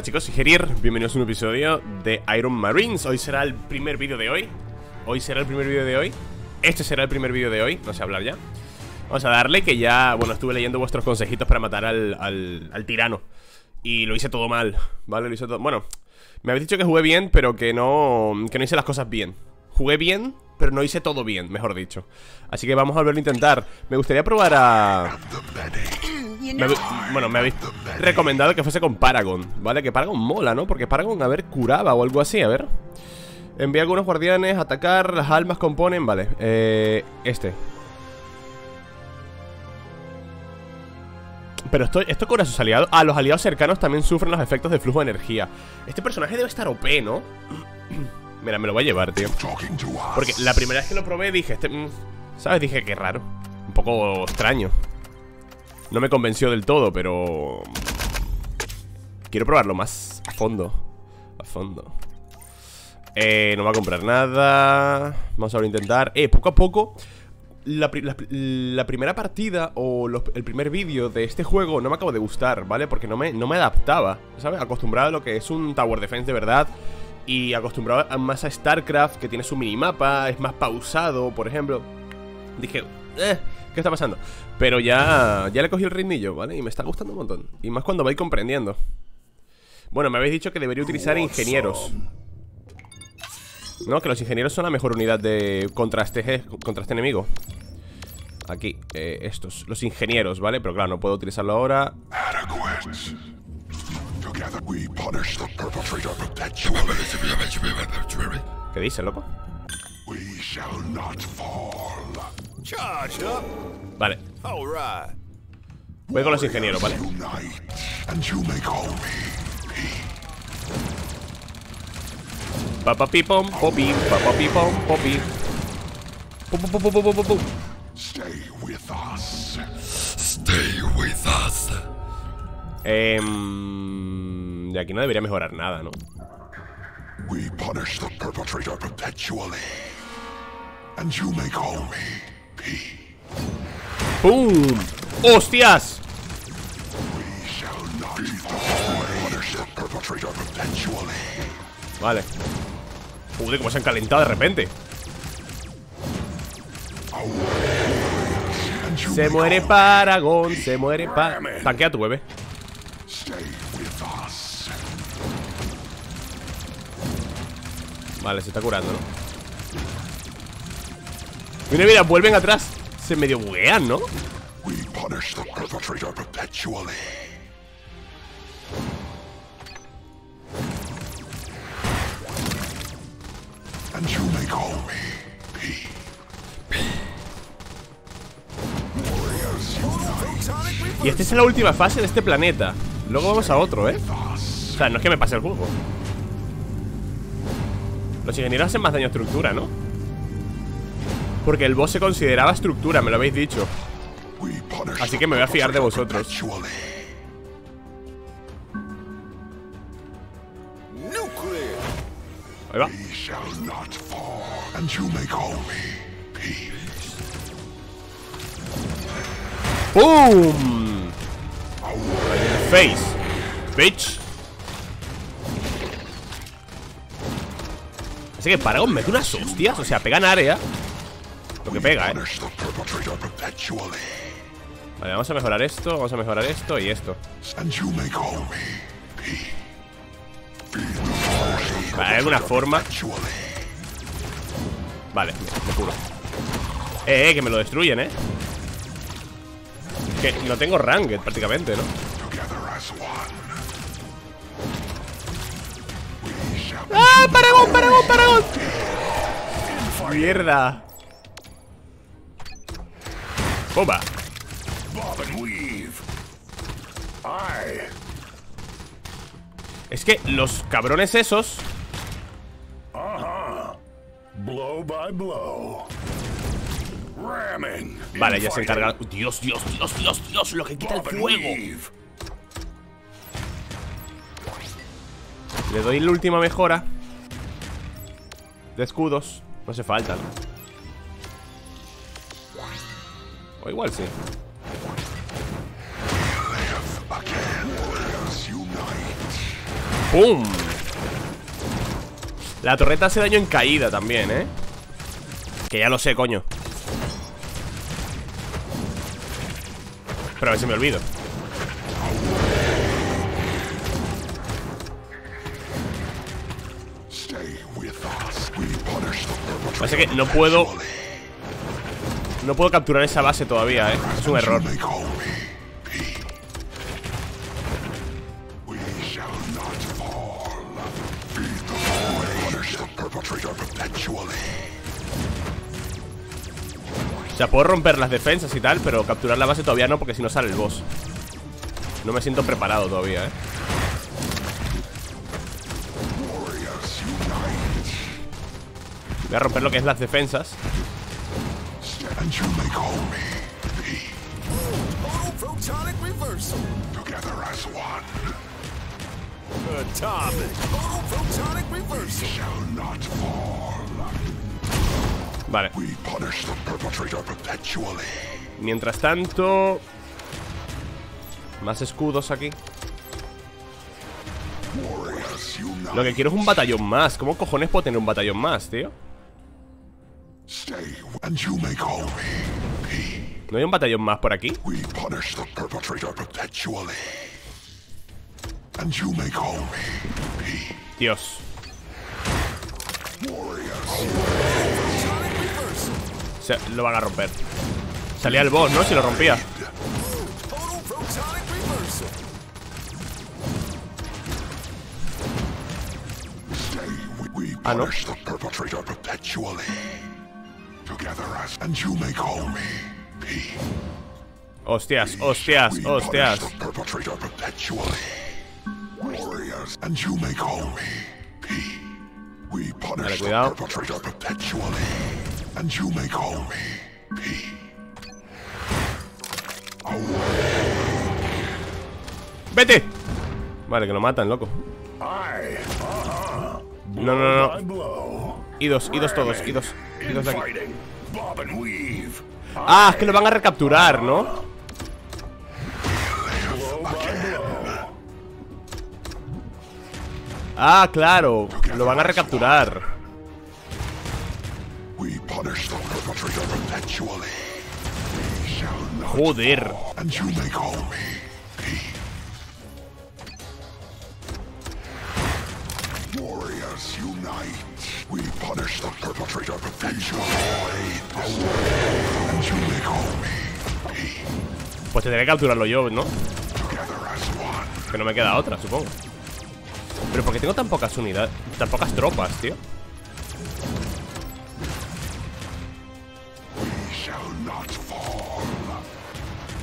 Hola chicos, soy Gerir, bienvenidos a un episodio de Iron Marines. Este será el primer vídeo de hoy, no sé hablar ya. Vamos a darle que ya, bueno, estuve leyendo vuestros consejitos para matar al tirano. Y lo hice todo mal, ¿vale? Lo hice todo... Bueno, me habéis dicho que jugué bien, pero que no hice las cosas bien. Jugué bien, pero no hice todo bien, mejor dicho. Así que vamos a volverlo a intentar. Me gustaría probar a... Bueno, me habéis recomendado que fuese con Paragon, ¿vale? Que Paragon mola, ¿no? Porque Paragon, a ver, curaba o algo así, a ver. Envía algunos guardianes, atacar, las almas componen, vale. Pero esto cura a sus aliados. Ah, los aliados cercanos también sufren los efectos de flujo de energía. Este personaje debe estar OP, ¿no? Mira, me lo voy a llevar, tío. Porque la primera vez que lo probé dije, ¿sabes? Dije, qué raro. Un poco extraño. No me convenció del todo, pero... quiero probarlo más a fondo. No va a comprar nada. Vamos a volver a intentar. Poco a poco... La primera partida o el primer vídeo de este juego no me acabo de gustar, ¿vale? Porque no me adaptaba, ¿sabes? Acostumbrado a lo que es un Tower Defense de verdad. Y acostumbrado más a StarCraft, que tiene su minimapa, es más pausado, por ejemplo. Dije, ¿qué está pasando? Pero ya le cogí el ritmillo, ¿vale? Y me está gustando un montón. Y más cuando vais comprendiendo. Bueno, me habéis dicho que debería utilizar ingenieros, ¿no? Que los ingenieros son la mejor unidad de contra este enemigo. Aquí, estos, los ingenieros, ¿vale? Pero claro, no puedo utilizarlo ahora. ¿Qué dice, loco? Vale. Voy con los ingenieros, ¿vale? Papapipom, popi, papapipom, popi. Stay with us. Stay with us. De aquí no debería mejorar nada, ¿no? We punish the perpetrator perpetually. And you may call me P. ¡Pum! ¡Hostias! We shall not punish the perpetrator perpetually. Vale. Joder, cómo se han calentado de repente. Se muere Paragon, se muere Paragon. Tanquea tu bebé. Vale, se está curando, ¿no? Mira, mira, vuelven atrás. Se medio buguean, ¿no? Y esta es la última fase de este planeta. Luego vamos a otro, ¿eh? O sea, no es que me pase el juego. Los ingenieros hacen más daño a estructura, ¿no? Porque el boss se consideraba estructura, me lo habéis dicho. Así que me voy a fiar de vosotros. Ahí va. ¡Boom! Face, bitch. Así que Paragon mete unas hostias. O sea, pega en área. Lo que pega, ¿eh? Vale, vamos a mejorar esto. Vamos a mejorar esto y esto. Vale, de alguna forma. Vale, me curo. Que me lo destruyen, que no tengo ranked prácticamente, ¿no? ¡Ah! ¡Paragon, Paragon, Paragon! ¡Mierda! ¡Bomba! Es que los cabrones esos... Blow by blow. Vale, ya se encarga. Dios, Dios, Dios, Dios, Dios, lo que quita el fuego. Le doy la última mejora de escudos. No hace falta, ¿no? O igual sí. ¡Pum! La torreta hace daño en caída también, ¿eh? Que ya lo sé, coño. Pero a ver si me olvido. Parece que no puedo... No puedo capturar esa base todavía, ¿eh? Es un error. O sea, puedo romper las defensas y tal, pero capturar la base todavía no, porque si no sale el boss. No me siento preparado todavía, ¿eh? Voy a romper lo que es las defensas. Vale. Mientras tanto, más escudos aquí. Lo que quiero es un batallón más. ¿Cómo cojones puedo tener un batallón más, tío? ¿No hay un batallón más por aquí? Dios. Lo van a romper. Salía el boss, ¿no? Si lo rompía. Ah, no. Hostias, hostias, hostias. Vale, cuidado. And you may call me P. ¡Vete! Vale, que lo matan, loco. No, no, no. Idos, idos todos, idos. Idos de aquí. Ah, es que lo van a recapturar, ¿no? Ah, claro. Lo van a recapturar. Joder. Pues tendré que capturarlo yo, ¿no? Que no me queda otra, supongo. Pero ¿por qué tengo tan pocas unidades? Tan pocas tropas, tío.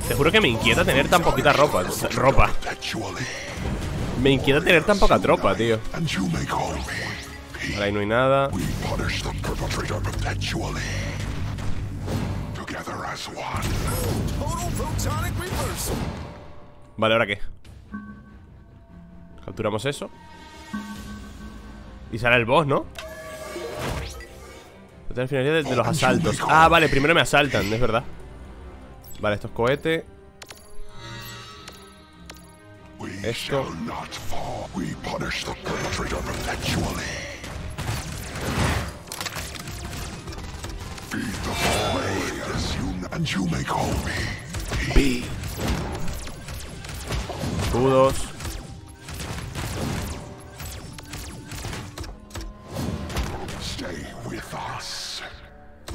Te juro que me inquieta tener tan poquita ropa. Me inquieta tener tan poca tropa, tío. Vale, ahí no hay nada. Vale, ¿ahora qué? Capturamos eso. Y sale el boss, ¿no? La finalidad de los asaltos. Ah, vale, primero me asaltan, es verdad. Vale, esto es cohete. Esto. Escudos.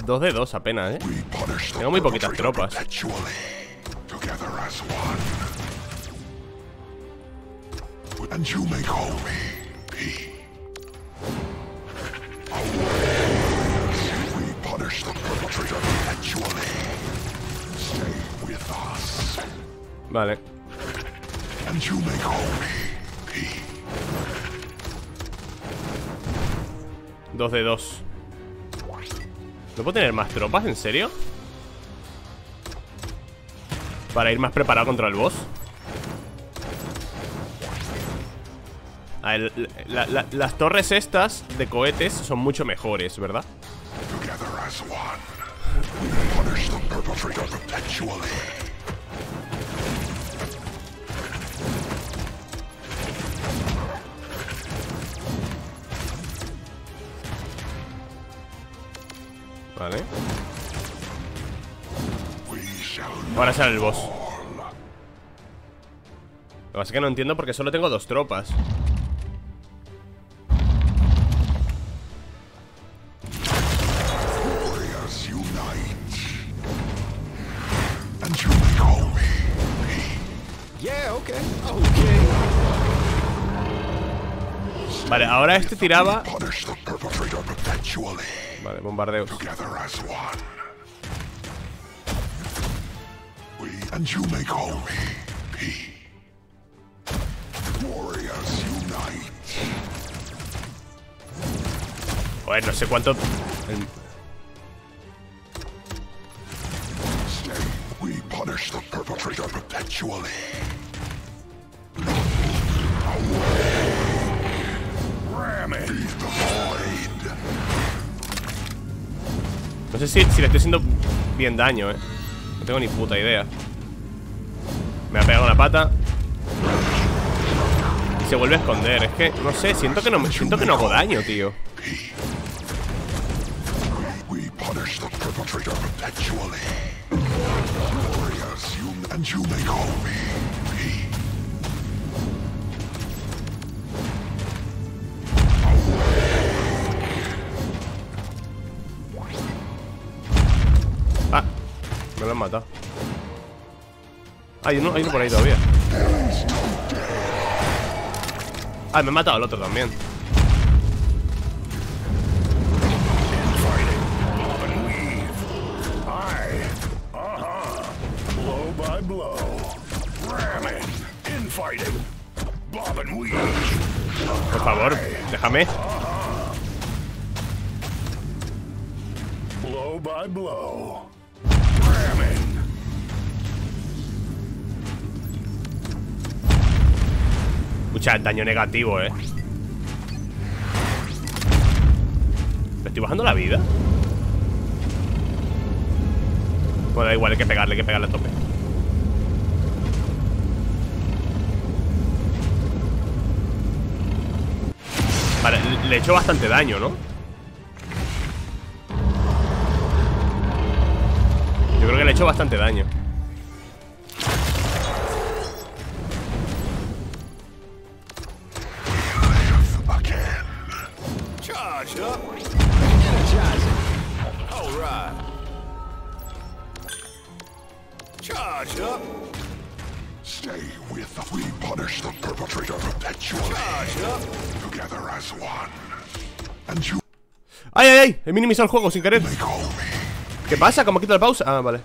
Dos de dos apenas, ¿eh? Tengo muy poquitas tropas. Vale. Dos de dos. ¿No puedo tener más tropas? ¿En serio? Para ir más preparado contra el boss. A ver, las torres estas de cohetes son mucho mejores, ¿verdad? Vale. Ahora sale el boss. Lo que pasa es que no entiendo porque solo tengo dos tropas. Vale, ahora este tiraba. Vale, bombardeos. Joder, no sé cuánto. No sé si le estoy haciendo bien daño, No tengo ni puta idea. Me ha pegado una pata y se vuelve a esconder. Es que, no sé, siento que no hago daño, tío. Ah, me lo han matado. Hay uno por ahí todavía. Ah, me ha matado el otro también. Por favor, déjame. Blow by blow. Escucha, daño negativo, ¿Me estoy bajando la vida? Bueno, da igual, hay que pegarle a tope. Vale, le he hecho bastante daño, ¿no? Yo creo que le he hecho bastante daño. ¡Ay, ay, ay! He minimizado el juego sin querer. ¿Qué pasa? ¿Cómo quito la pausa? Ah, vale.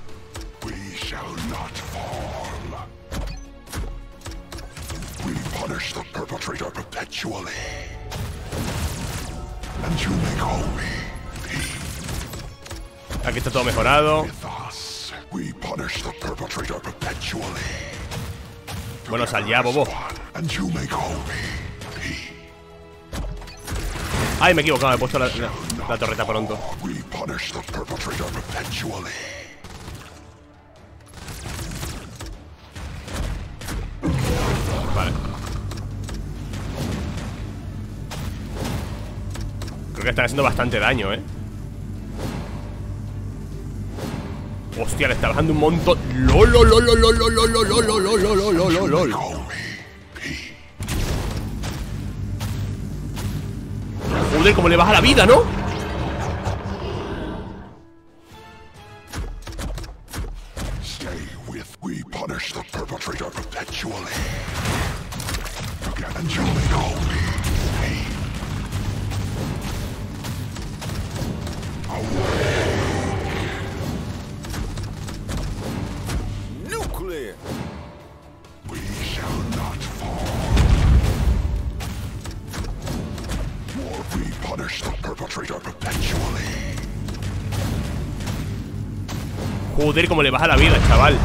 Aquí está todo mejorado. Bueno, sal ya, bobo. Ay, me he equivocado, he puesto la torreta pronto. Vale. Creo que están haciendo bastante daño, Hostia, le está bajando un montón. LOL. Joder, como le baja la vida, ¿no? Joder, como le baja la vida, chaval.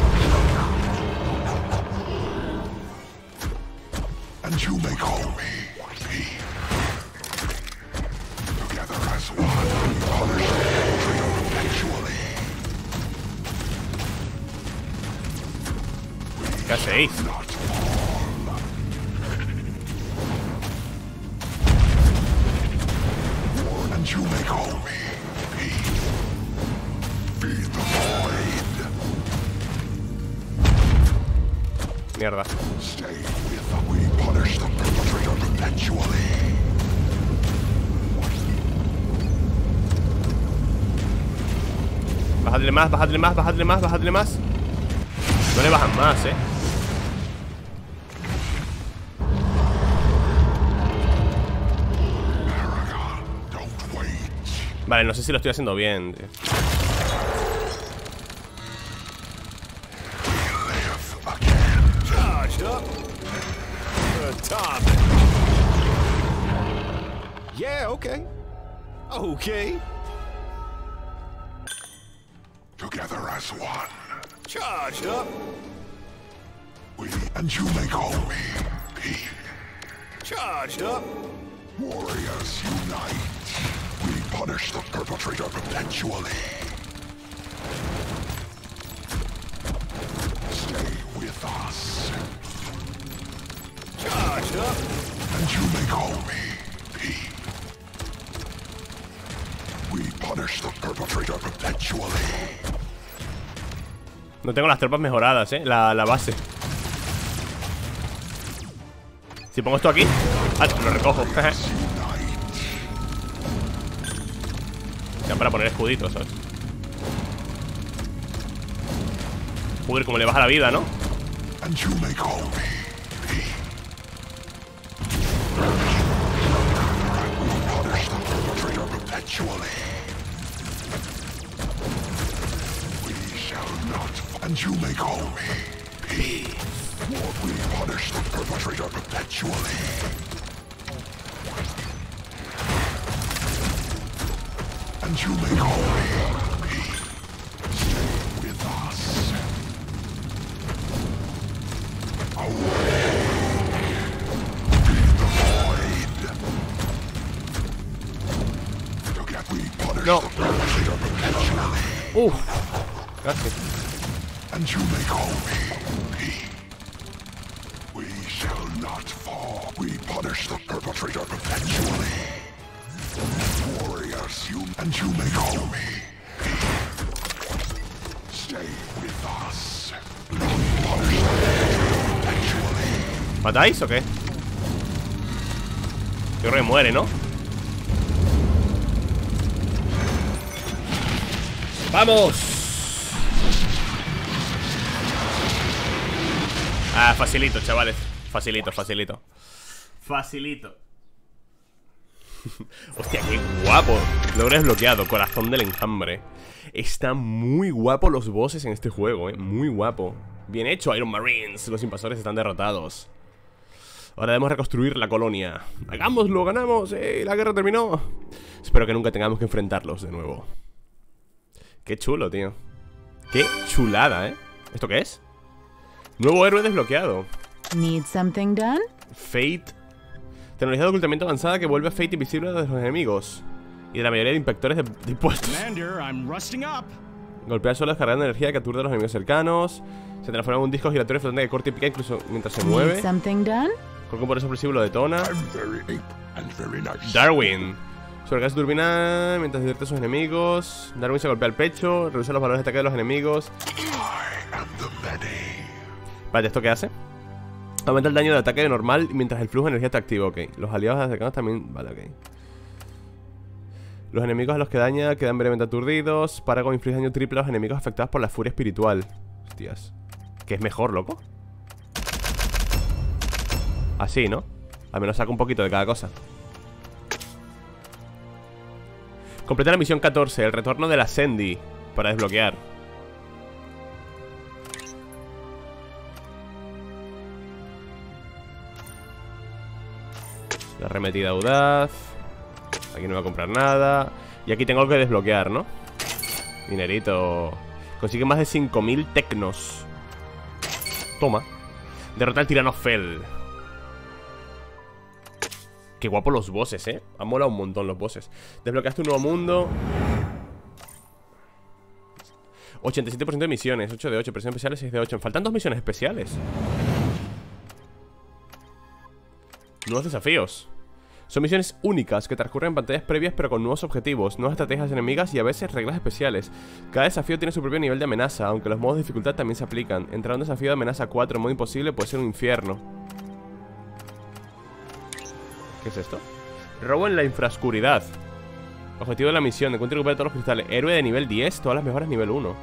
¿Qué hacéis? mierda. Bajadle más, bajadle más, bajadle más, bajadle más. No le bajan más, Vale, no sé si lo estoy haciendo bien, tío. Yeah, okay. Okay. Together as one. Charged up. We and you may call me P. Charged up. Warriors unite. We punish the perpetrator perpetually. Stay with us. Charged up. And you may call me P. We punish the perpetrator perpetually. No tengo las tropas mejoradas, la base. Si pongo esto aquí... Ah, lo recojo. Ya para poner escuditos, ¿sabes? Joder, como le baja la vida, ¿no? And you may call me P. Or we punish the perpetrator perpetually. And you may call me P. Stay with us. Awake. Beat the void. Look at we punish the perpetrator perpetually. Oh, got it. And you may call me P. We shall not fall. We punish the perpetrator perpetually. Warriors, you and you may call me P. Stay with us. We punish the perpetrator perpetually. ¿Matáis o qué? Yo creo que muere, ¿no? ¡Vamos! Ah, facilito, chavales. Facilito, facilito. Facilito. Hostia, qué guapo. Logro desbloqueado, corazón del enjambre. Están muy guapos los bosses en este juego, muy guapo. Bien hecho, Iron Marines. Los invasores están derrotados. Ahora debemos reconstruir la colonia. ¡Hagámoslo, ganamos! La guerra terminó. Espero que nunca tengamos que enfrentarlos de nuevo. Qué chulo, tío. Qué chulada, ¿Esto qué es? Nuevo héroe desbloqueado. Need something done? Fate. Tecnología de ocultamiento avanzada que vuelve a Fate invisible de los enemigos y de la mayoría de inspectores de impuestos. Golpear suelo, descargar energía que aturda a los enemigos cercanos. Se transforma en un disco giratorio flotante que corta y pica incluso mientras se mueve. Porque por eso explosivo lo detona. Darwin. Sobrecarga su turbina mientras divierte a sus enemigos. Darwin se golpea el pecho. Reduce los valores de ataque de los enemigos. Vale, ¿esto qué hace? Aumenta el daño de ataque normal mientras el flujo de energía está activo, ok. Los aliados cercanos también, vale, ok. Los enemigos a los que daña quedan brevemente aturdidos. Paragon inflige daño triple a los enemigos afectados por la furia espiritual. Hostias. ¿Qué es mejor, loco? Así, ¿no? Al menos saca un poquito de cada cosa. Completa la misión 14, el retorno de la Sendy, para desbloquear. La arremetida audaz. Aquí no voy a comprar nada. Y aquí tengo algo que desbloquear, ¿no? Dinerito. Consigue más de 5000 tecnos. Toma. Derrota al TIRANO FELL. Qué guapo los bosses, Han molado un montón los bosses. Desbloqueaste un nuevo mundo. 87% de misiones, 8 de 8, presiones especiales, 6 de 8. Faltan 2 misiones especiales. Nuevos desafíos. Son misiones únicas que transcurren en pantallas previas pero con nuevos objetivos, nuevas estrategias enemigas y a veces reglas especiales. Cada desafío tiene su propio nivel de amenaza, aunque los modos de dificultad también se aplican. Entrar a un desafío de amenaza 4 en modo imposible puede ser un infierno. ¿Qué es esto? Robo en la infraoscuridad. Objetivo de la misión, encuentra y recupera todos los cristales. Héroe de nivel 10, todas las mejoras nivel 1.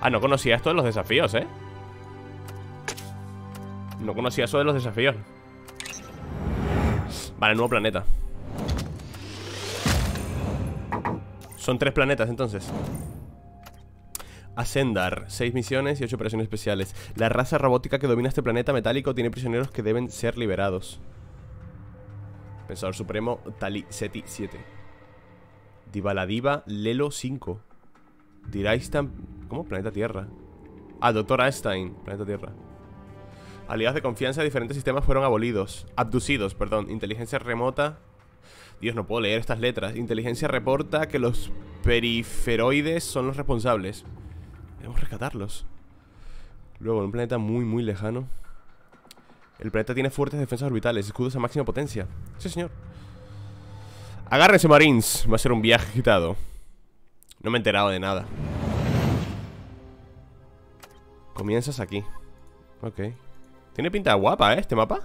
Ah, no conocía esto de los desafíos, ¿eh? No conocía eso de los desafíos. Vale, nuevo planeta. Son 3 planetas, entonces. Ascendar, 6 misiones y 8 operaciones especiales. La raza robótica que domina este planeta metálico tiene prisioneros que deben ser liberados. Pensador Supremo, Taliseti 7. Divaladiva, Lelo 5. Diraistan, ¿cómo? Planeta Tierra. Ah, Doctor Einstein, planeta Tierra. Aliados de confianza de diferentes sistemas fueron abolidos. Abducidos, perdón. Inteligencia remota. Dios, no puedo leer estas letras. Inteligencia reporta que los periferoides son los responsables. Debemos rescatarlos. Luego, en un planeta muy, muy lejano. El planeta tiene fuertes defensas orbitales, escudos a máxima potencia. Sí, señor. Agárrense, Marines. Va a ser un viaje agitado. No me he enterado de nada. Comienzas aquí. Ok. Tiene pinta guapa, ¿eh? Este mapa.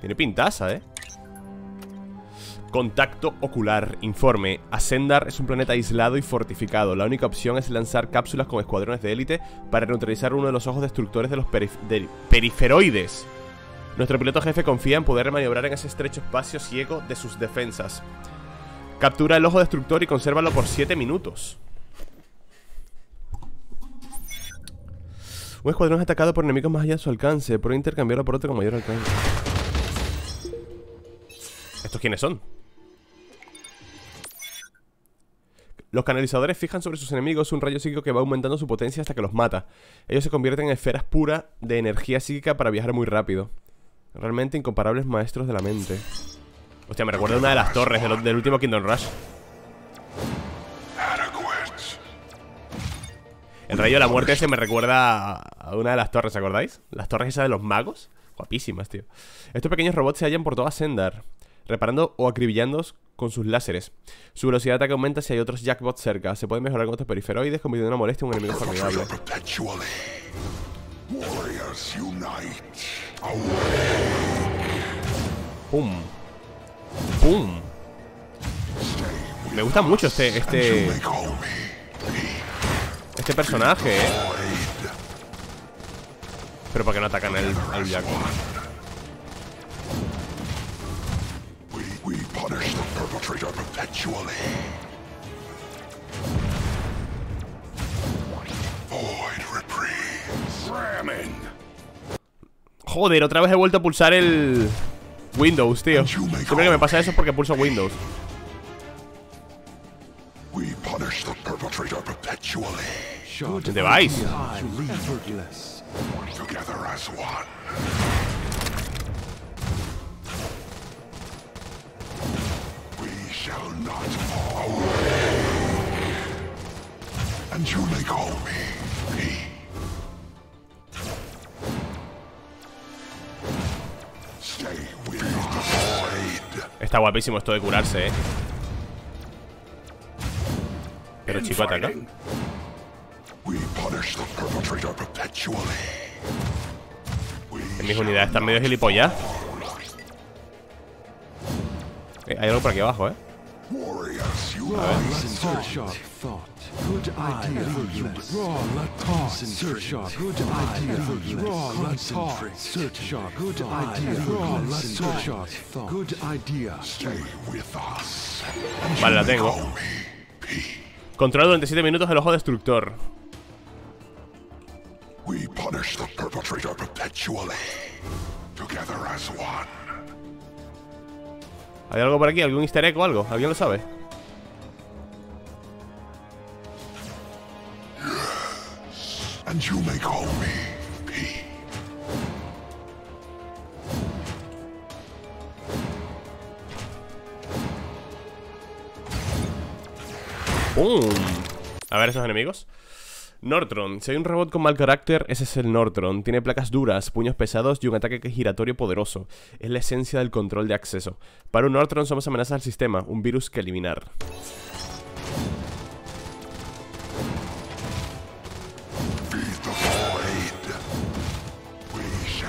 Tiene pintaza, ¿eh? Contacto ocular. Informe. Ascendar es un planeta aislado y fortificado. La única opción es lanzar cápsulas con escuadrones de élite para neutralizar uno de los ojos destructores de los periferoides. Nuestro piloto jefe confía en poder maniobrar en ese estrecho espacio ciego de sus defensas. Captura el ojo destructor y consérvalo por 7 minutos. Un escuadrón es atacado por enemigos más allá de su alcance. Puede intercambiarlo por otro con mayor alcance. ¿Estos quiénes son? Los canalizadores fijan sobre sus enemigos un rayo psíquico que va aumentando su potencia hasta que los mata. Ellos se convierten en esferas puras de energía psíquica para viajar muy rápido. Realmente incomparables maestros de la mente. Hostia, me recuerda una de las torres del último Kingdom Rush. El rayo de la muerte ese me recuerda a una de las torres, ¿acordáis? Las torres esas de los magos. Guapísimas, tío. Estos pequeños robots se hallan por toda Ascendar, reparando o acribillando con sus láseres. Su velocidad de ataque aumenta si hay otros Jackbots cerca. Se puede mejorar con otros periferoides, convirtiendo una molestia en un enemigo formidable. ¡Pum! ¡Pum! Me gusta mucho este personaje, ¿eh? Pero ¿para qué no atacan al Jack? Joder, otra vez he vuelto a pulsar el Windows, tío. Siempre que me pasa eso es porque pulso Windows. ¿Dónde vais? Está guapísimo esto de curarse, ¿eh? Pero chico, ataca. En mis unidades están medio gilipollas. Hay algo por aquí abajo, ¿eh? A ver. Vale, la tengo. Controla durante 7 minutos el ojo destructor. ¿Hay algo por aquí? ¿Algún easter egg o algo? ¿Alguien lo sabe? ¡Pum! A ver esos enemigos. Nortron. Si hay un robot con mal carácter, ese es el Nortron. Tiene placas duras, puños pesados y un ataque giratorio poderoso. Es la esencia del control de acceso. Para un Nortron somos amenazas al sistema, un virus que eliminar.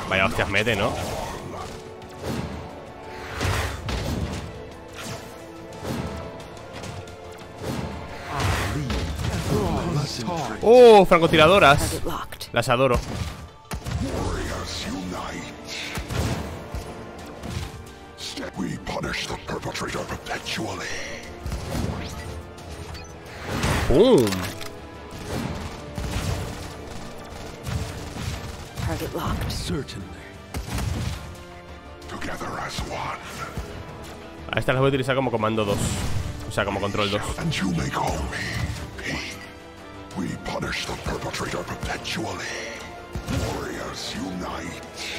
Vaya hostias mete, ¿no? ¡Oh! Francotiradoras. Las adoro. ¡Boom! Target locked. Certainly. Together as one. A estas las voy a utilizar como comando 2. O sea, como control 2. And you may call me Pete. We punish the perpetrator perpetually. Warriors unite.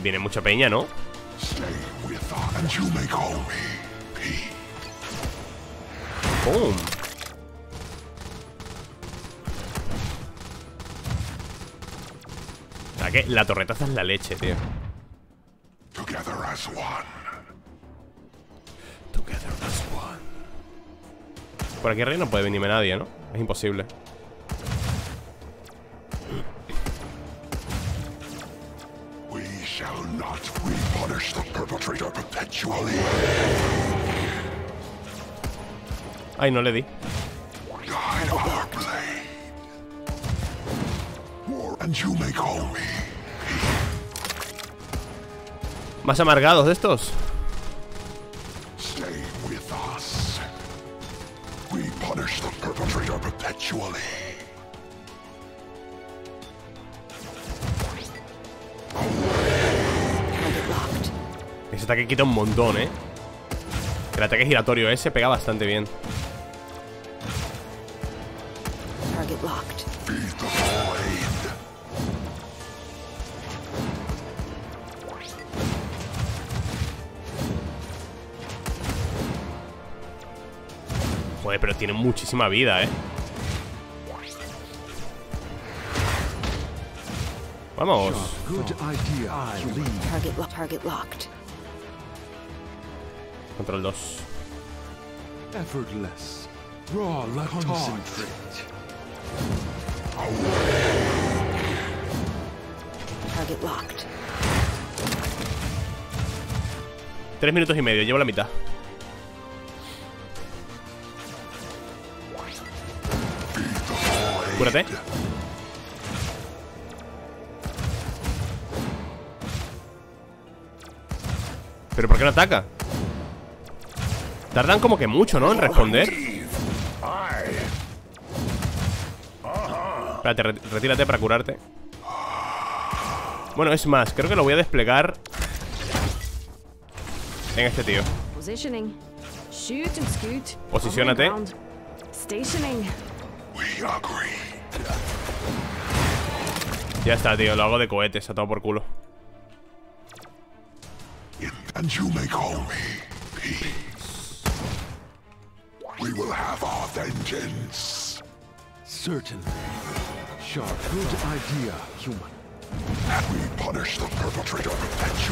Viene mucha peña, ¿no? Stay with us and you may call me. ¡Boom! ¿A qué? La torretaza es la leche, tío. Together as one. Together as one. Por aquí arriba no puede venirme nadie, ¿no? Es imposible. We shall not repunish the perpetrator perpetually. Ay, no le di. Más amargados de estos. Ese ataque quita un montón, ¿eh? El ataque giratorio ese pega bastante bien. Joder, pero tiene muchísima vida, ¿eh? Vamos. Control 2. Effortless. Raw, concentrate. Target locked. 3 minutos y medio, llevo la mitad. Cúrate. ¿Pero por qué no ataca? Tardan como que mucho, ¿no? En responder. Espérate, retírate para curarte. Bueno, es más, creo que lo voy a desplegar en este tío. Posiciónate. Ya está, tío, lo hago de cohetes, a todo por culo.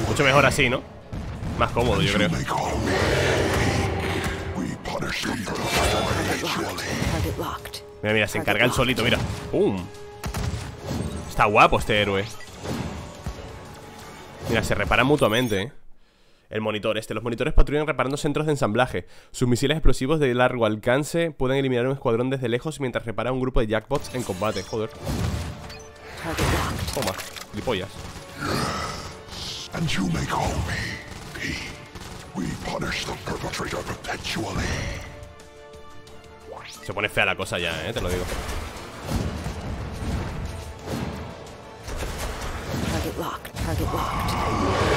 Mucho mejor así, ¿no? Más cómodo, yo creo. Mira, mira, se encarga el solito, mira. ¡Pum! Está guapo este héroe. Mira, se reparan mutuamente, ¿eh? El monitor este. Los monitores patrullan reparando centros de ensamblaje. Sus misiles explosivos de largo alcance pueden eliminar un escuadrón desde lejos mientras repara un grupo de Jackbots en combate. Joder. Toma, gilipollas. Se pone fea la cosa ya, te lo digo. Target locked, target locked.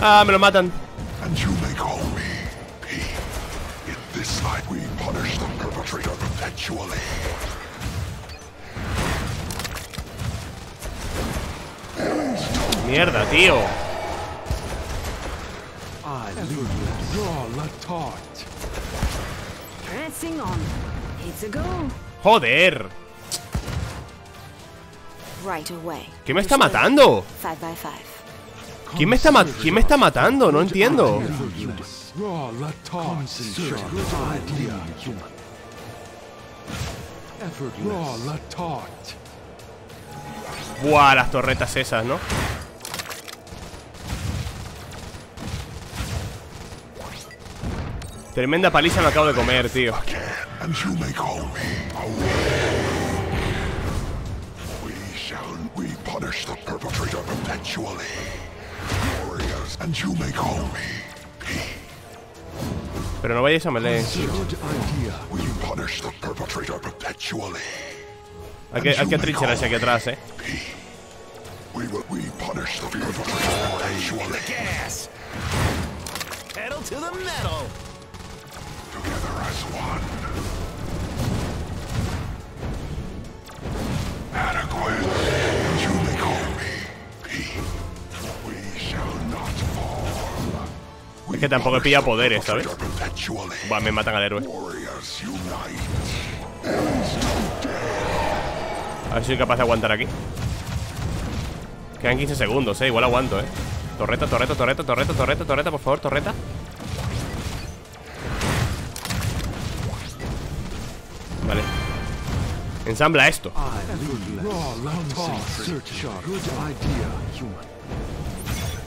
Ah, me lo matan. Mierda, tío. Joder. ¿Qué me está matando? ¿Quién me está matando? No entiendo. Buah, las torretas esas, ¿no? Tremenda paliza me acabo de comer, tío. Pero no vayáis a melee. Hay que atrincherar hacia aquí atrás, eh. Es que tampoco he pillado poderes, ¿sabes? Va, me matan al héroe. A ver si soy capaz de aguantar aquí. Quedan 15 segundos, igual aguanto, Torreta, torreta, torreta, torreta, torreta, torreta, por favor, torreta. Vale. Ensambla esto.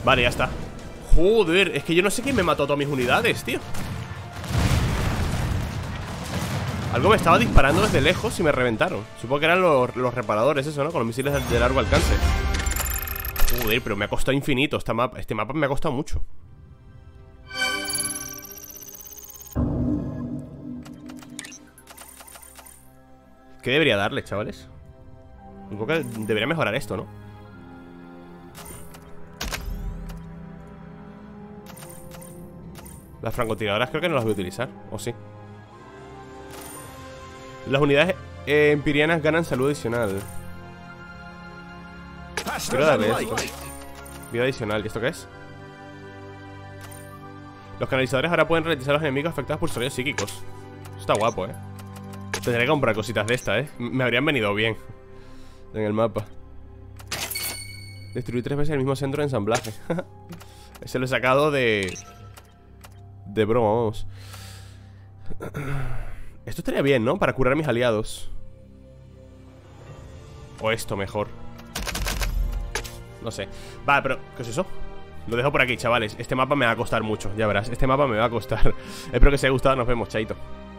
Vale, ya está. Joder, es que yo no sé quién me mató a todas mis unidades, tío. Algo me estaba disparando desde lejos y me reventaron. Supongo que eran los reparadores, eso, ¿no? Con los misiles de largo alcance. Joder, pero me ha costado infinito este mapa me ha costado mucho. ¿Qué debería darle, chavales? Un poco debería mejorar esto, ¿no? Las francotiradoras creo que no las voy a utilizar, ¿o sí? Las unidades empirianas ganan salud adicional. Quiero darle esto. Vida adicional, ¿y esto qué es? Los canalizadores ahora pueden ralentizar a los enemigos afectados por sonidos psíquicos. Eso está guapo, Tendré que comprar cositas de estas, Me habrían venido bien. En el mapa. Destruir 3 veces el mismo centro de ensamblaje. Ese lo he sacado de... de broma, vamos. Esto estaría bien, ¿no? Para curar a mis aliados. O esto mejor. No sé. Vale, pero... ¿qué es eso? Lo dejo por aquí, chavales. Este mapa me va a costar mucho, ya verás. Espero que os haya gustado. Nos vemos, chaito.